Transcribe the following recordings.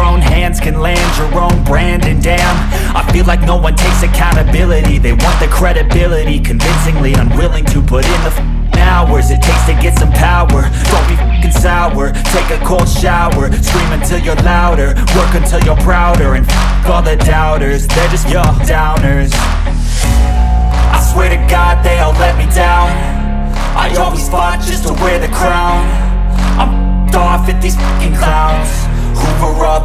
own hands can land your own brand. And damn, I feel like no one takes accountability. They want the credibility, convincingly unwilling to put in the hours it takes to get some power. Don't be f***ing sour, take a cold shower. Scream until you're louder, work until you're prouder. And f*** all the doubters, they're just your downers. I swear to God they all let me down. I always fought just to wear the crown. I'm off at these fucking clowns who were all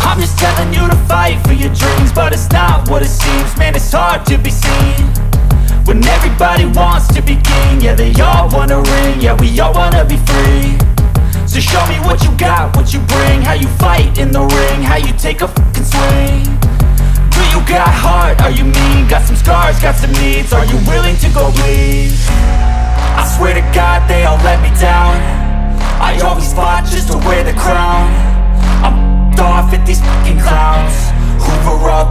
I'm just telling you to fight for your dreams, but it's not what it seems. Man, it's hard to be seen when everybody wants to be king. Yeah, they all wanna ring, yeah, we all wanna be free. So show me what you got, what you bring, how you fight in the ring, how you take a fucking swing. Do you got heart, are you mean? Got some scars, got some needs, are you willing to go bleed? I swear to God they all let me down. I always fought just to wear the crown. I'm off at these fucking clowns who were all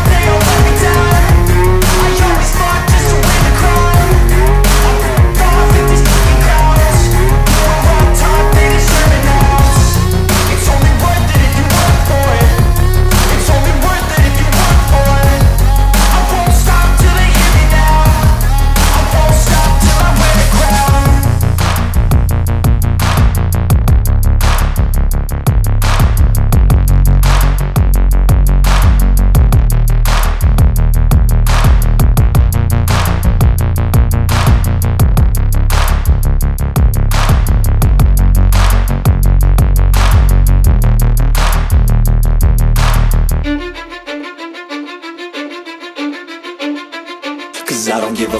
they all let me down. I always fought just to wear the crown. Off at these fucking clowns who were all taught they deserve an ounce. It's only worth it if you work for it. I don't give a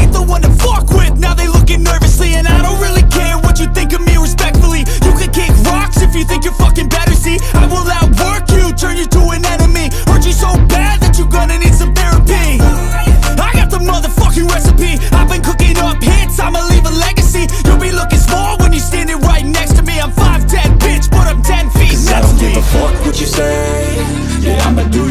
ain't the one to fuck with. Now they looking nervously, and I don't really care what you think of me respectfully. You can kick rocks if you think you're fucking better, see? I will outwork you, turn you to an enemy. Hurt you so bad that you're gonna need some therapy. I got the motherfucking recipe. I've been cooking up hits, I'ma leave a legacy. You'll be looking small when you're standing right next to me. I'm 5'10", bitch, but I'm 10 feet next to me. 'Cause I don't give a fuck what you say. Yeah, I'ma do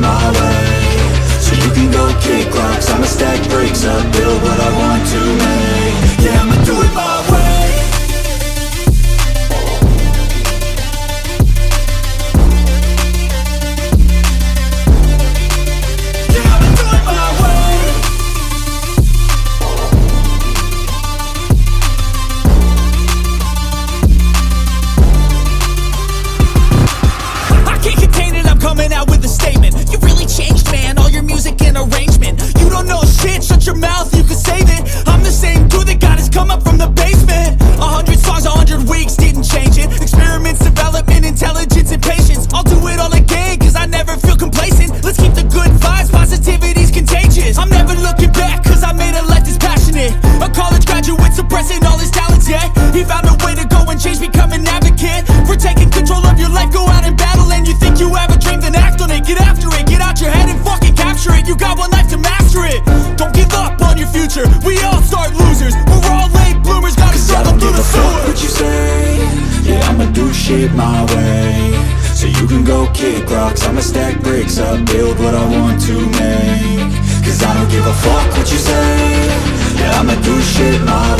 my way. So you can go kick rocks, I'ma stack bricks up, build what I want to make. Yeah, I'ma do it my way. Arrangement. You don't know shit, shut your mouth, you can save it. I'm the expressing all his talents, yeah. He found a way to go and change, become an advocate for taking control of your life. Go out and battle, and you think you have a dream, then act on it. Get after it, get out your head and fucking capture it. You got one life to master it. Don't give up on your future. We all start losers, we're all late bloomers. Gotta struggle through the sewer. What you say? Yeah, I'ma do shit my way. So you can go kick rocks, I'ma stack bricks up, build what I want to make. Cause I don't give a fuck what you say. Yeah, I'ma do shit my way.